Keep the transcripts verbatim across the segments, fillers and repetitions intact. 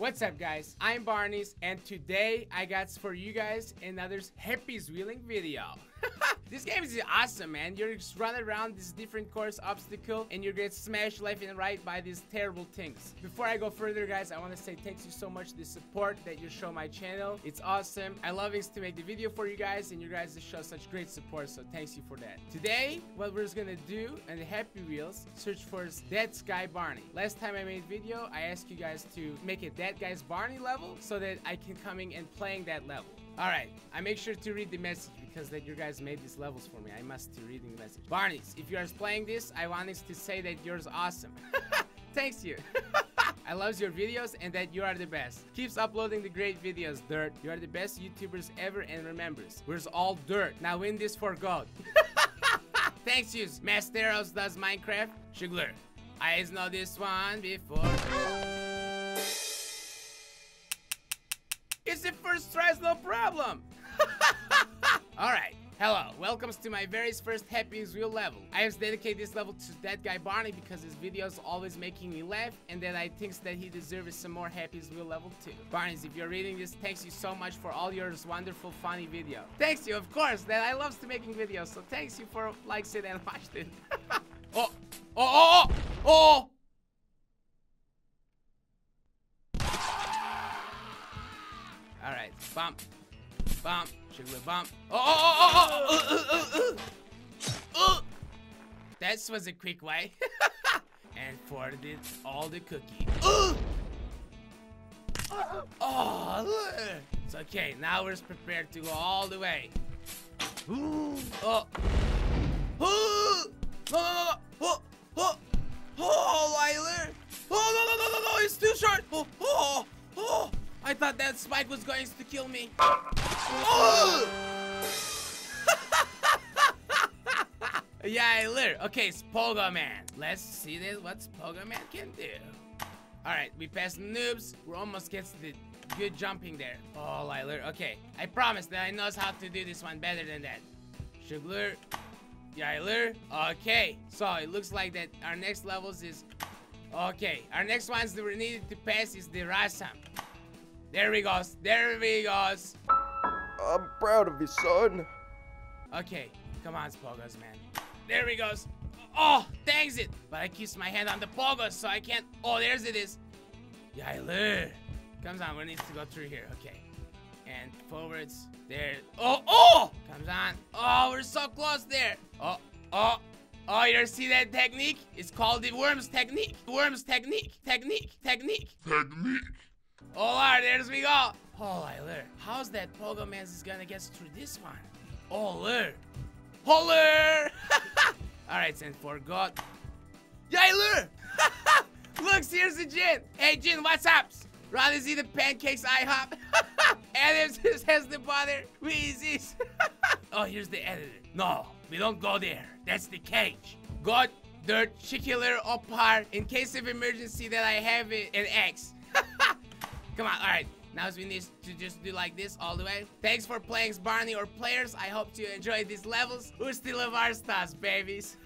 What's up, guys? I'm Barney's, and today I got for you guys another Happy Wheeling video. This game is awesome, man. You're just running around this different course obstacle and you get smashed left and right by these terrible things. Before I go further, guys, I want to say thank you so much for the support that you show my channel. It's awesome. I love it to make the video for you guys, and you guys show such great support, so thanks you for that. Today, what we're just gonna do on the Happy Wheels, search for ThatGuyBarney. Last time I made video, I asked you guys to make it ThatGuyBarney level so that I can come in and playing that level. Alright, I make sure to read the message because that you guys made these levels for me. I must be reading the message. Barney's, if you are playing this, I want to say that you're awesome. Thanks you. I love your videos and that you are the best. Keeps uploading the great videos, Dirt. You are the best YouTubers ever, and remembers, where's all Dirt? Now win this for gold. Thanks you. Masteros does Minecraft. Shugler. I know this one before. It's the first try, no problem. Alright, hello, welcomes to my very first Happy Wheels level. I have dedicated this level to ThatGuyBarney because his videos always making me laugh, and that I think that he deserves some more Happy Wheels level too. Barneys, if you're reading this, thanks you so much for all your wonderful funny video. Thanks you, of course, that I loves to making videos, so thanks you for likes it and watched it. oh, oh, oh, oh, oh. All right, bump, bump, should we bump? Oh, oh, oh, oh, oh. That was a quick way. And for this, all the cookie. Oh, oh, it's okay. Now we're prepared to go all the way. Oh, oh, no, no, no, oh, oh, oh, Lyler. Oh, no, no, no, no, no, it's too short. Oh, oh, oh. I thought that spike was going to kill me. Oh! Yeah, I learned. Okay, it's Pogo Man. Let's see this, what Pogo Man can do. Alright, we passed noobs. We almost gets the good jumping there. Oh, I learned. Okay, I promise that I knows how to do this one better than that. Shugler. Yeah, I learned. Okay, so it looks like that our next levels is... Okay, our next ones that we needed to pass is the Rasam. There he goes, there he goes. I'm proud of you, son. Okay, come on, Pogos, man. There he goes. Oh, thanks it. But I keeps my hand on the Pogos, so I can't. Oh, there's it is. Yailer. Comes on, we need to go through here, okay. And forwards, there. Oh, oh! Comes on. Oh, we're so close there. Oh, oh. Oh, you see that technique? It's called the worms technique. Worms technique, technique, technique. Technique. Oh, alright, there we go. Oh, Lyler. How's that Pogo Man is gonna get through this one? Oh, Lyler. Oh, Lyler. Alright, send for God. Yeah, Lyler. Look, here's the Jin. Hey, Jin, what's up? Rather see the pancakes I hop. Adams has the butter. We easy. Oh, here's the editor. No, we don't go there. That's the cage. God, Dirt, Chickler, Opar. In case of emergency, that I have it, an axe. Come on, all right. Now we need to just do like this all the way. Thanks for playing, Barney or players. I hope you enjoyed these levels. Who's still of our stars, babies?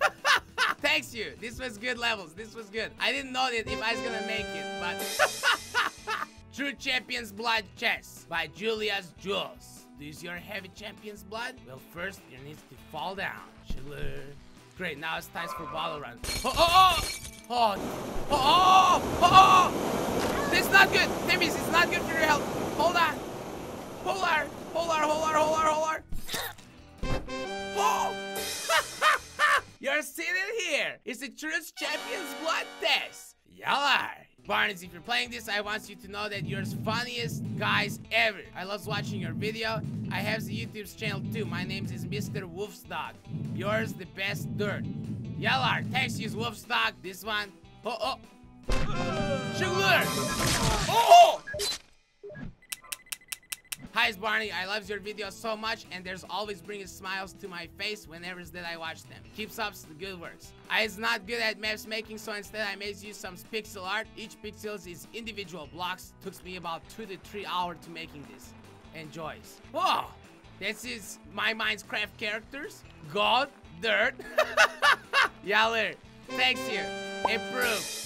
Thanks you. This was good levels. This was good. I didn't know that if I was gonna make it, but True Champions Blood Chess by Julia's Jules. Do you have a Champions Blood? Well, first you need to fall down. Great. Now it's time for bottle run. Oh oh oh oh oh oh. oh, oh! It's not good, Timmy, it's not good for your health. Hold on. Hold on. Hold on, hold on, hold on, hold on. Oh! You're sitting here. It's a true Champions Blood test. Y'all are. Barneys, if you're playing this, I want you to know that you're the funniest guys ever. I love watching your video. I have the YouTube's channel too. My name is Mister Wolf's Dog. Yours the best, Dirt. Y'all are. Thanks, use Wolf's Dog. This one. Oh, oh. Shugler! Oh! Hi, it's Barney. I love your videos so much, and there's always bringing smiles to my face whenever that I watch them. Keeps up the good works. I is not good at maps making, so instead I made use some pixel art. Each pixels is individual blocks. Took me about two to three hours to making this. Enjoys. Whoa! This is my Minecraft characters. God, Dirt. Yaller, thanks you. Improve.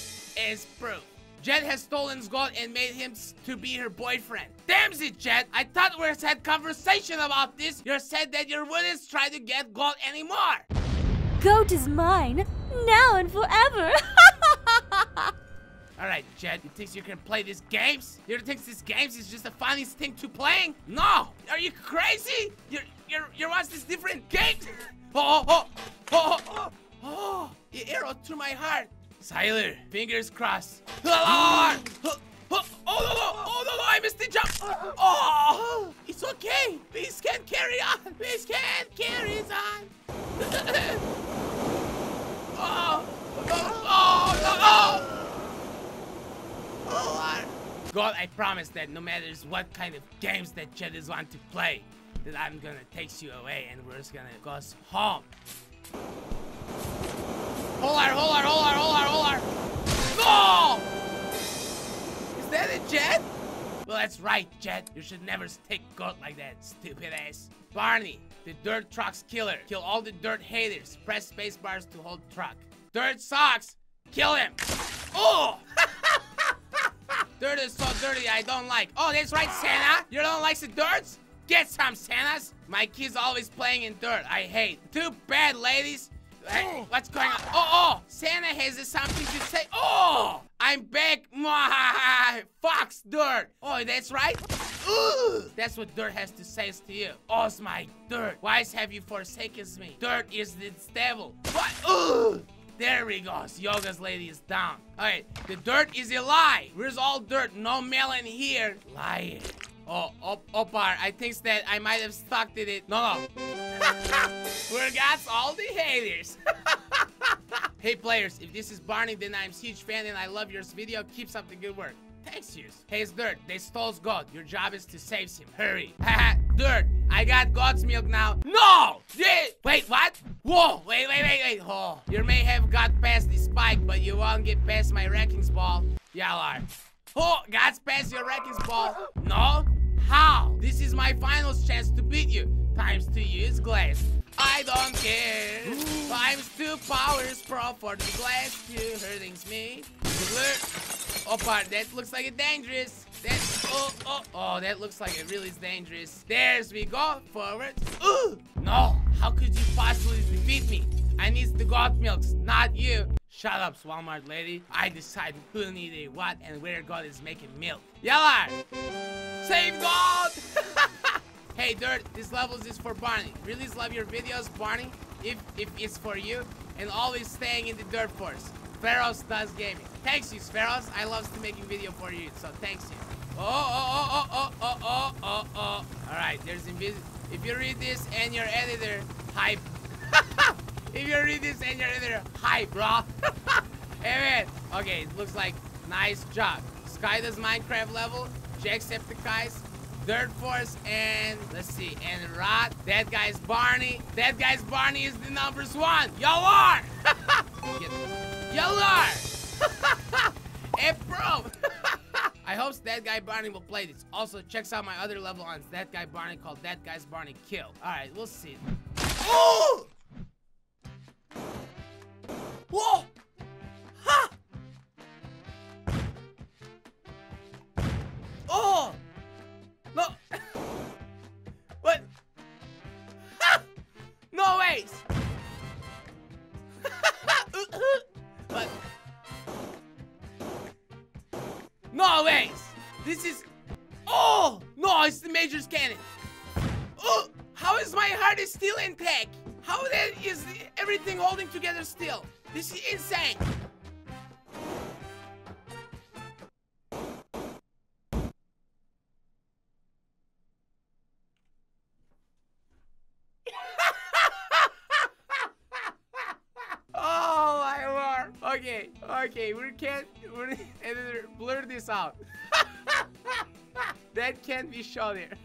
Is proof. Jet has stolen his gold and made him to be her boyfriend. Damn it, Jet! I thought we had conversation about this. You said that you wouldn't try to get gold anymore. Goat is mine, now and forever. Alright, Jet, you think you can play these games? You think these games is just the funniest thing to playing? No! Are you crazy? You're, you're, you're watching these different games? Oh, oh, oh, oh, oh, oh, it arrowed through my heart. Siler, fingers crossed. Oh, no, no, oh, no, no, I missed the jump. Oh, it's okay. Please can't carry on. Please can't carry on. Oh, oh, oh, no, oh. God, I promise that no matter what kind of games that Jet is want to play, that I'm gonna take you away and we're just gonna go home. Hold on, hold on, hold on, hold on, hold on. No! Is that a Jet? Well, that's right, Jet. You should never stick goat like that, stupid ass. Barney, the dirt truck's killer. Kill all the dirt haters. Press space bars to hold truck. Dirt sucks. Kill him. Oh! Dirt is so dirty, I don't like. Oh, that's right, Santa. You don't like the dirts? Get some, Santas. My kids always playing in dirt. I hate. Too bad, ladies. Hey, what's going on? Oh, oh. Santa has something to say. Oh, I'm back. Fox dirt. Oh, that's right. Ooh. That's what dirt has to say to you. Oh, my dirt. Why have you forsaken me? Dirt is the devil. What? Ooh. There we go. Yoga's lady is down. All right, the dirt is a lie. Where's all dirt? No melon here. Lying. Oh, oh, oh, bar. I think that I might have stuck to it. No, no. We got all the haters. Hey, players. If this is Barney, then I'm a huge fan and I love your video. Keep up the good work. Thanks, yours. Hey, it's Dirt. They stole God. Your job is to save him. Hurry. Haha, Dirt. I got God's milk now. No! Yeah. Wait, what? Whoa! Wait, wait, wait, wait. Oh. You may have got past the spike, but you won't get past my wrecking ball. Y'all are. Oh, got past your wrecking ball. No? How? This is my finals chance to beat you. Times to use glass. I don't care. Ooh. Times two powers pro for the glass. You hurting me. Oh, part. That looks like a dangerous. That, oh, oh, oh, that looks like it really is dangerous. There's we go, forward. Ooh, no, how could you possibly defeat me? I need the god milks, not you. Shut up, Walmart lady. I decide who need a what and where God is making milk. Yellar, save God. Hey, Dirt, this levels is for Barney. Really love your videos, Barney, if, if it's for you. And always staying in the dirt force. Pharaohs does gaming. Thanks you, Pharaohs. I love to making video for you, so thanks you. Oh, oh, oh, oh, oh, oh, oh, oh, oh. Alright, there's invisible. If you read this and your editor, hype. If you read this and your editor, hype, bro. Hey, man. Okay, it looks like nice job. Sky does Minecraft level, Jacksepticeye's, Dirt Force, and let's see, and Rod. That guy's Barney. That guy's Barney is the numbers one. Y'all are. Y'all are. Hey, bro. I hope That Guy Barney will play this. Also, checks out my other level on That Guy Barney called That Guy's Barney Kill. All right, we'll see. Oh! Whoa! Ha! Oh! No! What? Ha! No ways! But no ways! This is... Oh! No, it's the Major's Cannon! Oh! How is my heart is still intact? How that is everything holding together still? This is insane! Okay, okay, we can't we're, editor, blur this out. That can't be shown here.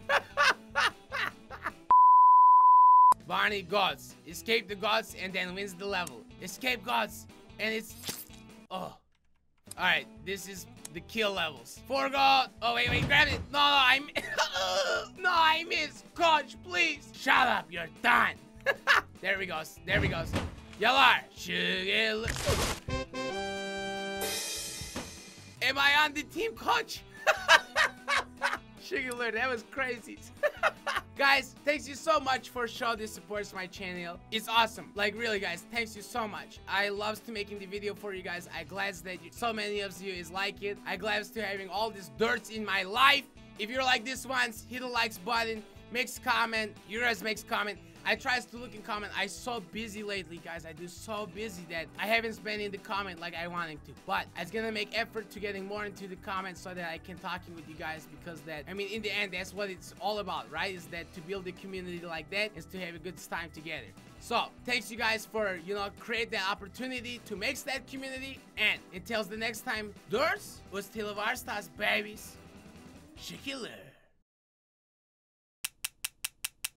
Barney gods, escape the gods and then wins the level. Escape gods, and it's, oh. All right, this is the kill levels. Four god, oh wait, wait, grab it. No, no, I, no, I missed. Coach, please. Shut up, you're done. There we goes, there we goes. Y'all are. Am I on the team, coach? Sugar, that was crazy. Guys, thanks you so much for showing this support to my channel. It's awesome. Like, really, guys, thanks you so much. I love to making the video for you guys. I glad that you, so many of you is like it. I glad to having all this dirt in my life. If you're like this ones, hit the likes button, makes comment. You guys makes comment. I tries to look in comment. I so busy lately, guys. I do so busy that I haven't been in the comment like I wanted to. But I was gonna make effort to getting more into the comments so that I can talking with you guys, because that, I mean, in the end, that's what it's all about, right? Is that to build a community like that is to have a good time together. So thanks you guys for, you know, create that opportunity to make that community. And until the next time, Dirt was still of our stars, babies. Shaquille.